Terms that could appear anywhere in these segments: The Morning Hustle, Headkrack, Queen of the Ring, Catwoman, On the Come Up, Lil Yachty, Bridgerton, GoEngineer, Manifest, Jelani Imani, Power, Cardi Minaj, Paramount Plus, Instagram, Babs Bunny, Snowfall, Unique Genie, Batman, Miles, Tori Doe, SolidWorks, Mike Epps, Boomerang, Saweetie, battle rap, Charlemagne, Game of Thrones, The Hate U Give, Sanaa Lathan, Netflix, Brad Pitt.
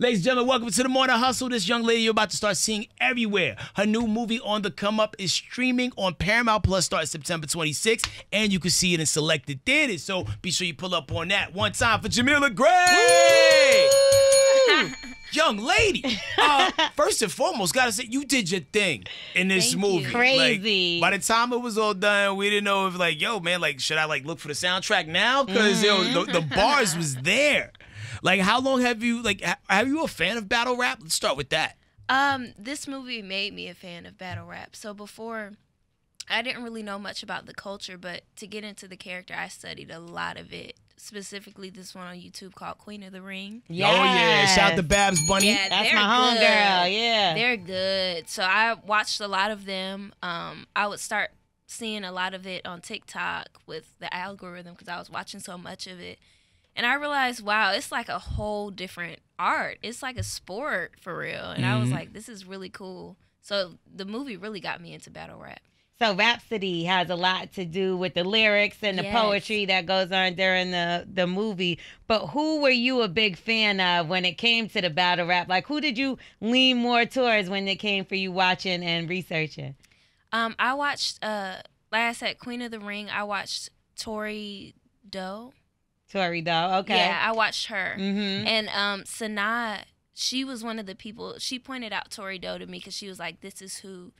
Ladies and gentlemen, welcome to The Morning Hustle. This young lady you're about to start seeing everywhere. Her new movie, On the Come Up, is streaming on Paramount Plus, starts September 26th, and you can see it in selected theaters, so be sure you pull up on that. One time for Jamila Gray! Young lady, first and foremost, gotta say, you did your thing in this movie. Crazy. Like, by the time it was all done, we didn't know if, like, yo, man, like, should I, like, look for the soundtrack now? Because, yo, the bars was there. Like, how long have you, like, are you a fan of battle rap? Let's start with that. This movie made me a fan of battle rap. So before, I didn't really know much about the culture, but to get into the character, I studied a lot of it. Specifically this one on YouTube called Queen of the Ring. Yes. Oh, yeah. Shout out to Babs Bunny. Yeah, that's my homegirl. Yeah. They're good. So I watched a lot of them. I would start seeing a lot of it on TikTok with the algorithm because I was watching so much of it. And I realized, wow, it's like a whole different art. It's like a sport for real. And I was like, this is really cool. So the movie really got me into battle rap. So Rhapsody has a lot to do with the lyrics and the poetry that goes on during the movie. But who were you a big fan of when it came to the battle rap? Like, who did you lean more towards when it came for you watching and researching? I watched, like I said, Queen of the Ring. I watched Tori Doe. Tori Doe, okay. Yeah, I watched her. And Sanaa, she was one of the people, she pointed out Tori Doe to me because she was like, this is who...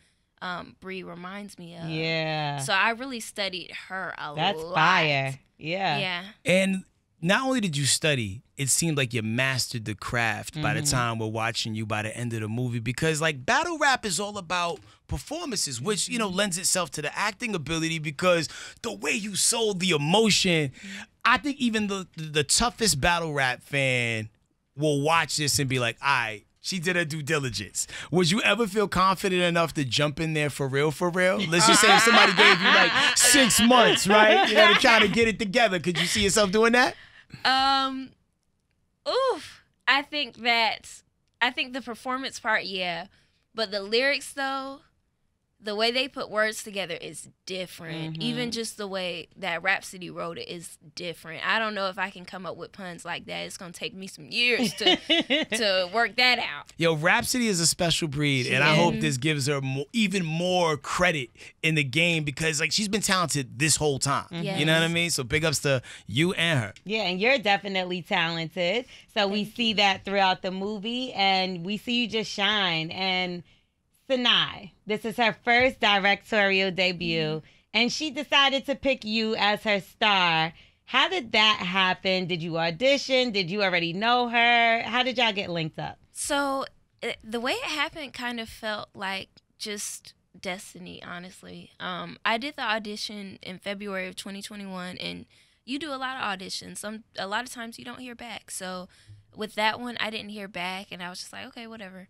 Bree reminds me of. Yeah. So I really studied her a lot. That's fire. Yeah. Yeah. And not only did you study, it seemed like you mastered the craft by the time we're watching you by the end of the movie, because like battle rap is all about performances, which, you know, lends itself to the acting ability because the way you sold the emotion, I think even the toughest battle rap fan will watch this and be like, all right, she did her due diligence. Would you ever feel confident enough to jump in there for real, for real? Let's just say if somebody gave you like 6 months, right? You know, to try to get it together. Could you see yourself doing that? I think that, I think the performance part, yeah. But the lyrics though, the way they put words together is different. Even just the way that Rhapsody wrote it is different. I don't know if I can come up with puns like that. It's going to take me some years to work that out. Yo, Rhapsody is a special breed, and I hope this gives her even more credit in the game because, like, she's been talented this whole time. You know what I mean? So big ups to you and her. Yeah, and you're definitely talented. So we see that throughout the movie, and we see you just shine. And... Danai, this is her first directorial debut, and she decided to pick you as her star. How did that happen? Did you audition? Did you already know her? How did y'all get linked up? So the way it happened kind of felt like just destiny, honestly. I did the audition in February of 2021, and you do a lot of auditions. A lot of times you don't hear back. So with that one, I didn't hear back, and I was just like, okay, whatever.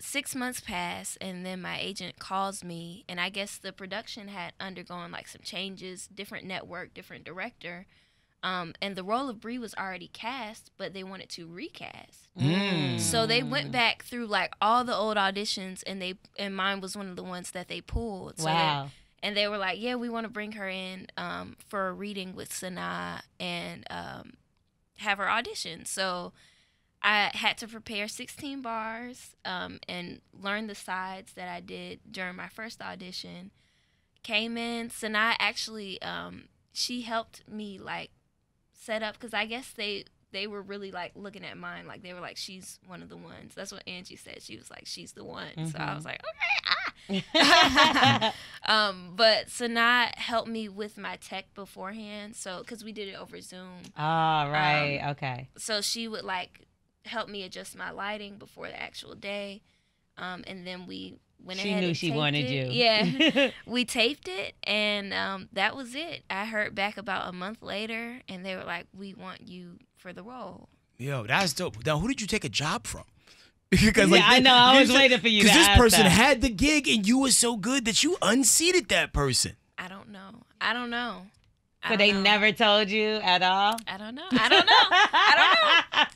6 months passed, and then my agent calls me, and I guess the production had undergone like some changes, different network, different director, and the role of Bree was already cast, but they wanted to recast. So they went back through like all the old auditions, and mine was one of the ones that they pulled. So wow. And they were like, yeah, we want to bring her in for a reading with Sanaa and have her audition. So I had to prepare 16 bars and learn the sides that I did during my first audition. Came in, Sanaa actually, she helped me like set up, because I guess they were really like looking at mine, like they were like, she's one of the ones. That's what Angie said. She was like, she's the one. So I was like, okay, ah. But Sanaa helped me with my tech beforehand, so because we did it over Zoom. Oh, right, okay. So she would like helped me adjust my lighting before the actual day, and then we went ahead and taped it. She knew she wanted you. Yeah, we taped it, and that was it. I heard back about a month later, and they were like, "We want you for the role." Yo, that's dope. Now, who did you take a job from? Because yeah, like, I know I was waiting for you. Because this person had the gig, and you were so good that you unseated that person. I don't know. I don't know. So they never told you at all? I don't know.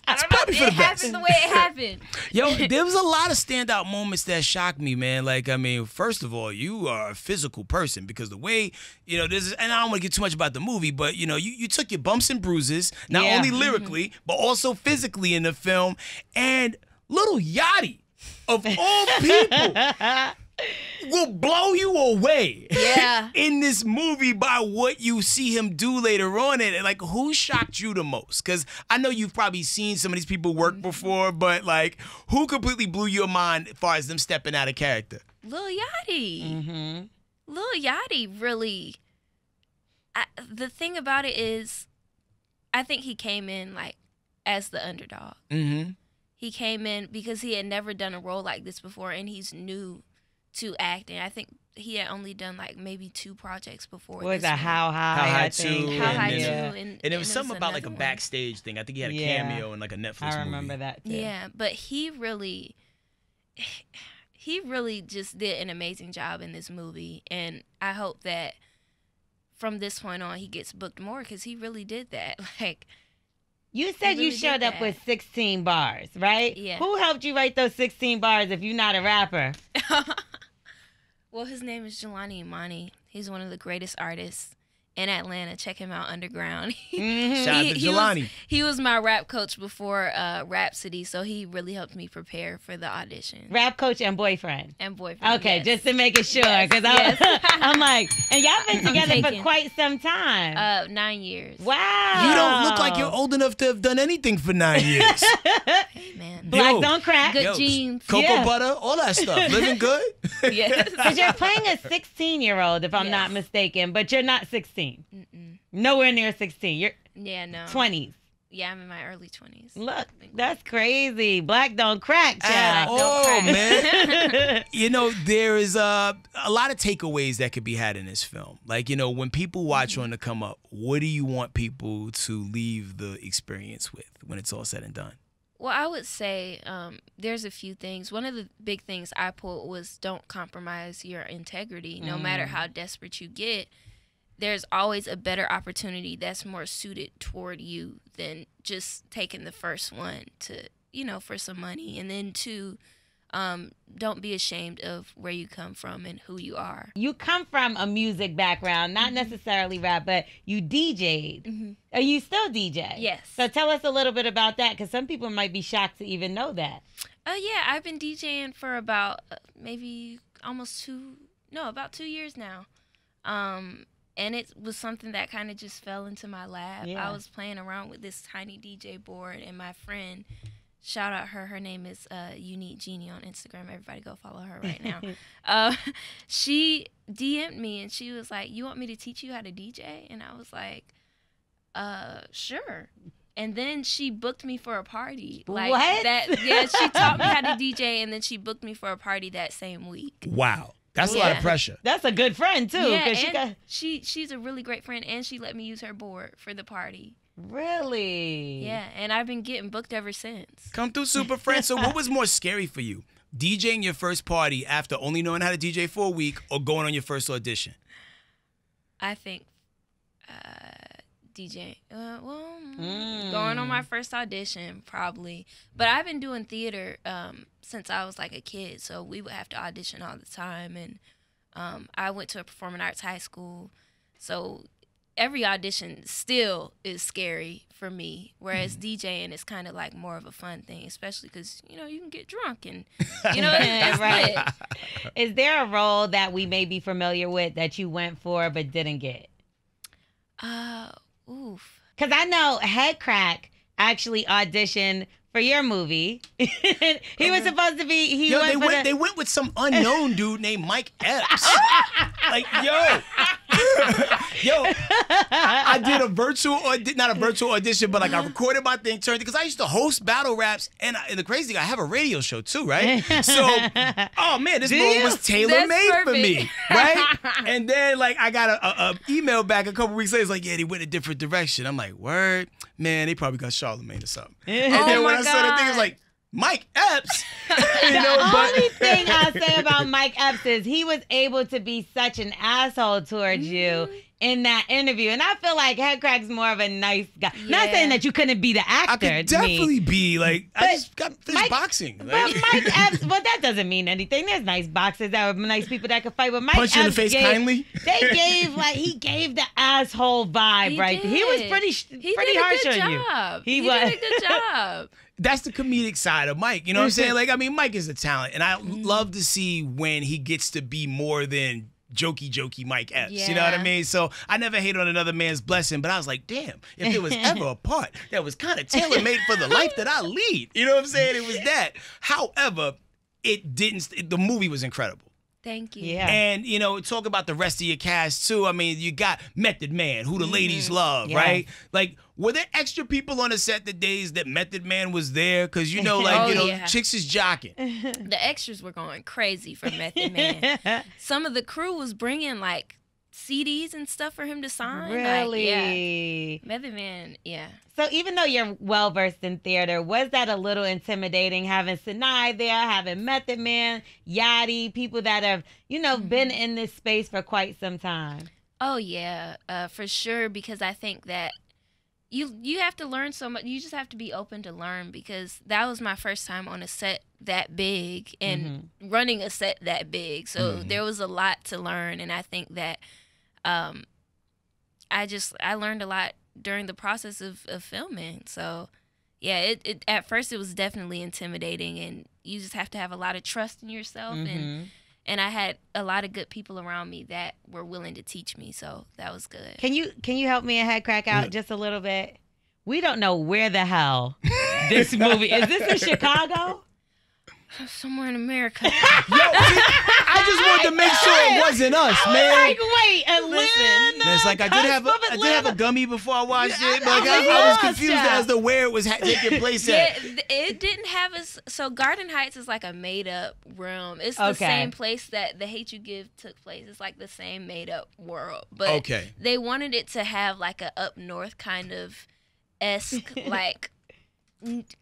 That's probably for the best. It happened the way it happened. Yo, there was a lot of standout moments that shocked me, man. Like, I mean, first of all, you are a physical person because the way, you know, this is, and I don't want to get too much about the movie, but, you know, you took your bumps and bruises, not only lyrically, but also physically in the film. And Lil Yachty, of all people, will blow you away in this movie by what you see him do later on. And like, who shocked you the most? Because I know you've probably seen some of these people work before, but like, who completely blew your mind as far as them stepping out of character? Lil Yachty. Lil Yachty really, the thing about it is, I think he came in like as the underdog. He came in because he had never done a role like this before, and he's new to acting. I think he had only done like maybe 2 projects before. What was that? How High 2, and it was something about like a backstage thing. I think he had a cameo in like a Netflix movie. I remember that too. Yeah, but he really just did an amazing job in this movie, and I hope that from this point on he gets booked more because he really did that. Like, you said you showed up with 16 bars, right? Yeah. Who helped you write those 16 bars if you're not a rapper? Well, his name is Jelani Imani. He's one of the greatest artists in Atlanta. Check him out underground. Shout out to Jelani. He was my rap coach before Rhapsody, so he really helped me prepare for the audition. Rap coach and boyfriend. And boyfriend. Okay, just to make it sure, because I'm like, and y'all been together for quite some time. 9 years. Wow. You don't look like you're old enough to have done anything for 9 years. Hey, man. Black don't crack. Good jeans. Cocoa butter, all that stuff. Living good. Yes. Because you're playing a 16-year-old, if I'm not mistaken, but you're not 16. Nowhere near 16. You're 20s. Yeah, I'm in my early 20s. Look, that's crazy. Black don't crack, child. Man. You know, there is a lot of takeaways that could be had in this film. Like, you know, when people watch On the Come Up, what do you want people to leave the experience with when it's all said and done? Well, I would say there's a few things. One of the big things I pulled was don't compromise your integrity. No matter how desperate you get, there's always a better opportunity that's more suited toward you than just taking the first one to, you know, for some money. And then 2, don't be ashamed of where you come from and who you are. You come from a music background, not necessarily rap, but you DJ'd. Are you still DJ? Yes. So tell us a little bit about that, because some people might be shocked to even know that. Yeah, I've been DJing for about maybe almost about 2 years now. And it was something that kind of just fell into my lap. I was playing around with this tiny DJ board, and my friend, shout out her name is Unique Genie on Instagram. Everybody go follow her right now. She DM'd me, and she was like, you want me to teach you how to DJ? And I was like, sure. And then she booked me for a party. Like, what? Yeah, she taught me how to DJ, and then she booked me for a party that same week. Wow. That's a lot of pressure. That's a good friend, too. Yeah, she's a really great friend, and she let me use her board for the party. Really? Yeah, and I've been getting booked ever since. Come through, Super Friends. So what was more scary for you, DJing your first party after only knowing how to DJ for a week or going on your first audition? I think DJing. Going on my first audition, probably. But I've been doing theater since I was like a kid, so we would have to audition all the time. And I went to a performing arts high school, so every audition still is scary for me, whereas DJing is kind of like more of a fun thing, especially because, you know, you can get drunk and, you know, it's right. Is there a role that we may be familiar with that you went for but didn't get? Oof. Because I know Headkrack actually auditioned for your movie. He was supposed to be... They went with some unknown dude named Mike Epps. Like, yo... I did a virtual, not a virtual audition, but like I recorded my thing, turned it, because I used to host battle raps, and the crazy thing, I have a radio show too, right? So, oh man, this role was tailor-made for me, right? And then like I got an email back a couple weeks later, it's like, yeah, they went a different direction. I'm like, word, man, they probably got Charlemagne or something. And then when I saw the thing, it was like, Mike Epps. Only thing I'll say about Mike Epps is he was able to be such an asshole towards you in that interview. And I feel like Headkrack's more of a nice guy. Yeah. Not saying that you couldn't be the actor. I could definitely be. Like, but I just got finished boxing. Like. But Mike Epps, well, that doesn't mean anything. There's nice boxers that were nice people that could fight. But Mike Epps punch you in the face kindly? They gave, like, he gave the asshole vibe there. He was pretty harsh on you. He did a good job. That's the comedic side of Mike. You know what I'm saying? Like, I mean, Mike is a talent. And I love to see when he gets to be more than jokey Mike Epps. Yeah. You know what I mean? So I never hate on another man's blessing, but I was like, damn, if there was ever a part that was kind of tailor-made for the life that I lead. You know what I'm saying? It was that. However, it didn't. The movie was incredible. Thank you. Yeah. And, you know, talk about the rest of your cast, too. I mean, you got Method Man, who the ladies love, right? Like, were there extra people on the set the days that Method Man was there? Because, you know, like, chicks is jocking. The extras were going crazy for Method Man. Some of the crew was bringing, like, CDs and stuff for him to sign. Really? Like, Method Man, So even though you're well-versed in theater, was that a little intimidating having Sanaa there, having Method Man, Yachty, people that have, you know, been in this space for quite some time? Oh, yeah, for sure, because I think that you have to learn so much. You just have to be open to learn, because that was my first time on a set that big and running a set that big. So there was a lot to learn, and I think that I learned a lot during the process of filming. So yeah, it at first it was definitely intimidating, and you just have to have a lot of trust in yourself. And I had a lot of good people around me that were willing to teach me, so that was good. Can you help me and Headkrack out just a little bit? We don't know where the hell this movie is. This in Chicago? Somewhere in America. Yo, I just wanted to make sure it wasn't us, man. Like, wait, Atlanta. It's like I did have a gummy before I watched it, but I was confused as to where it was taking place at. It didn't have us. So Garden Heights is like a made up room. It's the same place that The Hate U Give took place. It's like the same made up world, but they wanted it to have like a up north kind of esque, like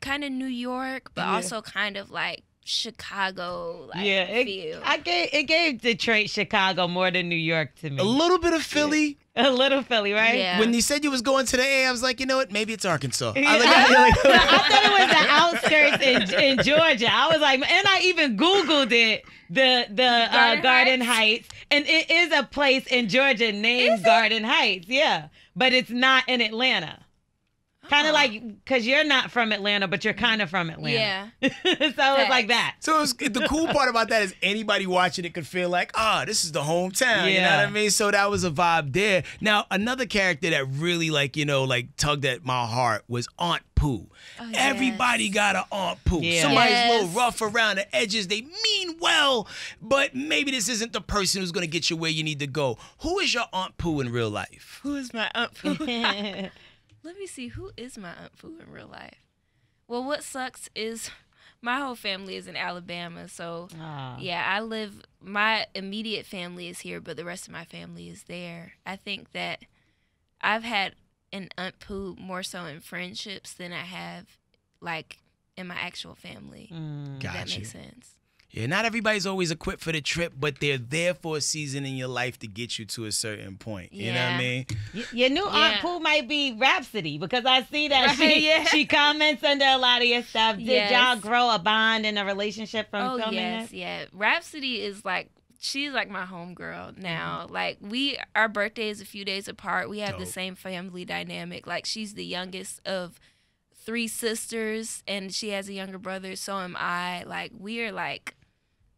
kind of New York, but also kind of like Chicago, like feel. It gave Detroit, Chicago more than New York to me. A little bit of Philly. A little Philly, right? Yeah. When you said you was going to the A, I was like, you know what? Maybe it's Arkansas. I thought it was the outskirts in Georgia. I was like, and I even Googled it, Garden Heights, and it is a place in Georgia named Garden Heights. Yeah, but it's not in Atlanta. Kind of like, because you're not from Atlanta, but you're kind of from Atlanta. Yeah. It's like that. So the cool part about that is anybody watching it could feel like, this is the hometown. Yeah. You know what I mean? So that was a vibe there. Now, another character that really, like, you know, like tugged at my heart was Aunt Pooh. Oh, everybody got an Aunt Pooh. Yeah. Somebody's a little rough around the edges. They mean well, but maybe this isn't the person who's going to get you where you need to go. Who is your Aunt Pooh in real life? Who is my Aunt Pooh? Let me see, who is my Aunt Pooh in real life? Well, what sucks is my whole family is in Alabama. So, my immediate family is here, but the rest of my family is there. I think that I've had an Aunt Pooh more so in friendships than I have, like, in my actual family. Gotcha. If that makes sense. Yeah, not everybody's always equipped for the trip, but they're there for a season in your life to get you to a certain point. You know what I mean? Your new Aunt Pooh might be Rhapsody, because I see that she comments under a lot of your stuff. Did y'all grow a bond and a relationship from filming that? Yeah. Rhapsody is like, she's like my homegirl now. Like, our birthday is a few days apart. We have the same family dynamic. Like, she's the youngest of 3 sisters, and she has a younger brother. So am I. Like, we're like,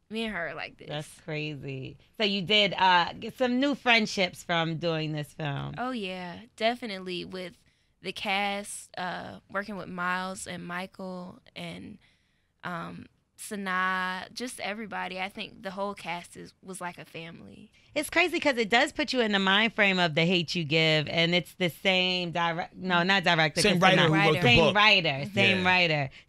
me and her are like this. That's crazy. So you did get some new friendships from doing this film. Oh, yeah. Definitely with the cast, working with Miles and Michael and Sanaa, just everybody. I think the whole cast was like a family. It's crazy because it does put you in the mind frame of The Hate U Give, and it's the same writer.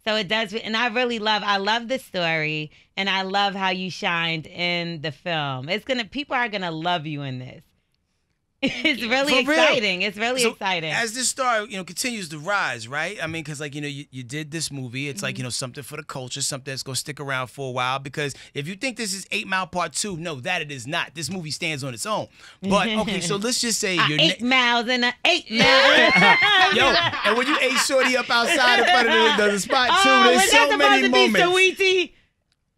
So it does, and I love the story, and I love how you shined in the film. People are gonna love you in this. It's really exciting. It's really exciting. As this star, you know, continues to rise, right? I mean, because, like, you know, you did this movie. It's like, you know, something for the culture, something that's going to stick around for a while. Because if you think this is 8 Mile Part 2, no, that it is not. This movie stands on its own. But, okay, so let's just say... you're 8 miles and an 8 mile. Yo, and when you ate Shorty up outside in front of the spot, too, there's so many moments. Oh, was that supposed to be Saweetie?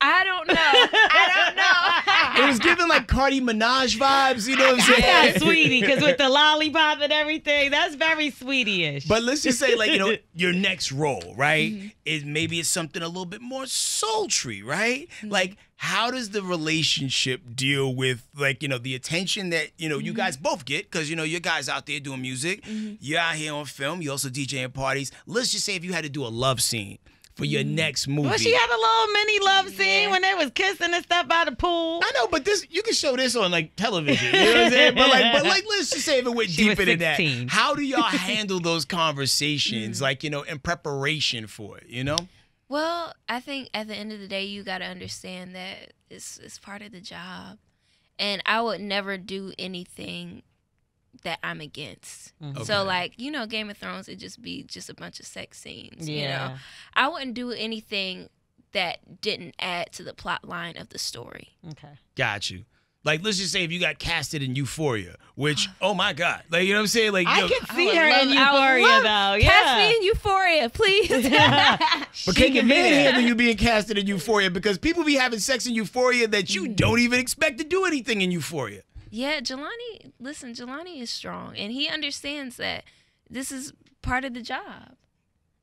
I don't know. I don't know. It was giving like Cardi Minaj vibes, you know what I'm saying? Yeah, Sweetie, because with the lollipop and everything, that's very Sweetie-ish. But let's just say, like, you know, your next role, right? Maybe it's something a little bit more sultry, right? Like, how does the relationship deal with, like, you know, the attention that, you know, you guys both get? Because, you know, you guys out there doing music, you're out here on film, you also DJing parties. Let's just say if you had to do a love scene for your next movie. Well, she had a little mini love scene when they was kissing and stuff by the pool. I know, but this, you can show this on like television. You know what I'm saying? But like, let's just say if it went deeper than that. How do y'all handle those conversations, like, you know, in preparation for it, you know? Well, I think at the end of the day, you got to understand that it's part of the job. And I would never do anything that I'm against. So, like, you know, Game of Thrones, it'd just be a bunch of sex scenes, you know? I wouldn't do anything that didn't add to the plot line of the story. Okay. Got you. Like, let's just say if you got casted in Euphoria, which, oh my God. Like, you know what I'm saying? Like, I can see her in Euphoria, though. Yeah. Cast me in Euphoria, please. But can your man handle you being casted in Euphoria? Because people be having sex in Euphoria that you don't even expect to do anything in Euphoria. Yeah, Jelani, listen, Jelani is strong, and he understands that this is part of the job.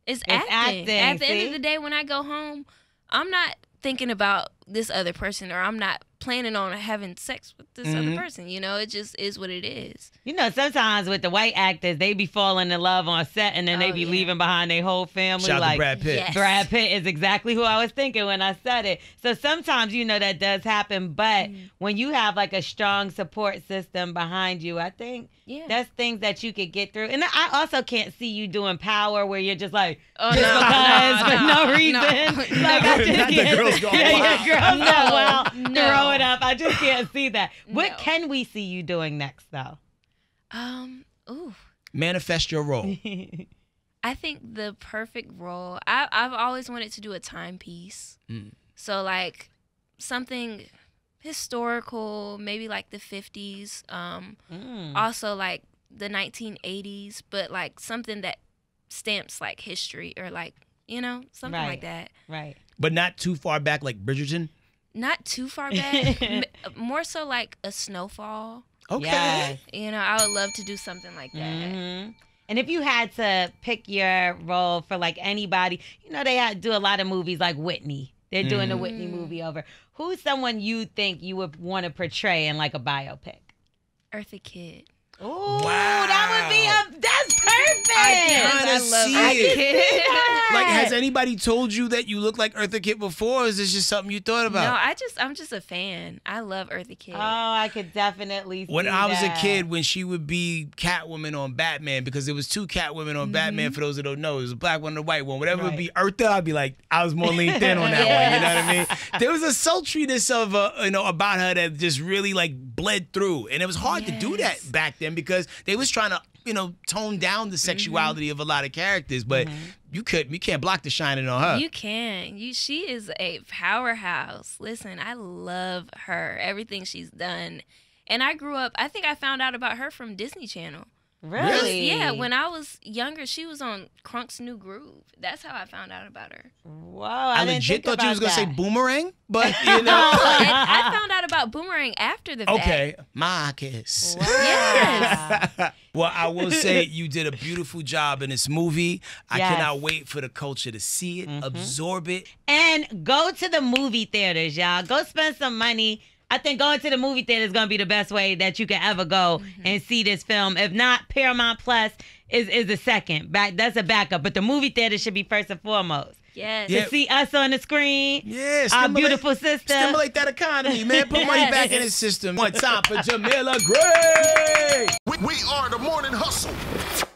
It's acting. At the end of the day, when I go home, I'm not thinking about this other person, or I'm not planning on having sex with this other person. You know, it just is what it is. You know, sometimes with the white actors, they be falling in love on set, and then they be leaving behind their whole family. Shout out to Brad Pitt. Yes. Brad Pitt is exactly who I was thinking when I said it. So sometimes, you know, that does happen. But when you have like a strong support system behind you, I think that's things that you could get through. And I also can't see you doing Power, where you're just like, just because for no reason. Like, I just can't. I just can't see that. What can we see you doing next, though? Manifest your role. I think the perfect role. I've always wanted to do a timepiece. So, like, something historical, maybe like the 50s. Also, like, the 1980s, but, like, something that stamps, like, history or, like, you know, something like that. Right. But not too far back, like Bridgerton? Not too far back. More so like a Snowfall. Okay. Yes. You know, I would love to do something like that. And if you had to pick your role for like anybody, you know, they do a lot of movies like Whitney. They're doing the Whitney movie over. Who's someone you think you would want to portray in like a biopic? Eartha Kitt. Ooh, wow. That would be a... That's perfect. I love it. Like, has anybody told you that you look like Eartha Kitt before, or is this just something you thought about? No, I'm just a fan. I love Eartha Kitt. Oh, I could definitely see When I was a kid, when she would be Catwoman on Batman, because there was two Catwomen on Batman, for those that don't know. It was a black one and a white one. Whatever it would be Eartha, I'd be like, I was more leaned thin on that one. You know what I mean? There was a sultriness of, you know, about her that just really, like, bled through. And it was hard to do that back then, because they was trying to, you know, tone down the sexuality of a lot of characters, but you can't block the shining on her. You can. She is a powerhouse. Listen, I love her, everything she's done. And I grew up, I think I found out about her from Disney Channel. Really? Yeah, when I was younger, she was on Crunk's New Groove. That's how I found out about her. Wow. I legit thought you was going to say Boomerang, but, you know. I found out about Boomerang after the fact. Okay, my kiss. Wow. Yes. Well, I will say you did a beautiful job in this movie. I cannot wait for the culture to see it, absorb it. And go to the movie theaters, y'all. Go spend some money. I think going to the movie theater is going to be the best way that you can ever go and see this film. If not, Paramount Plus is the second. That's a backup. But the movie theater should be first and foremost. Yes. To see us on the screen. Yes. Our beautiful sister. Stimulate that economy, man. Put money back in the system. One time for Jamila Gray.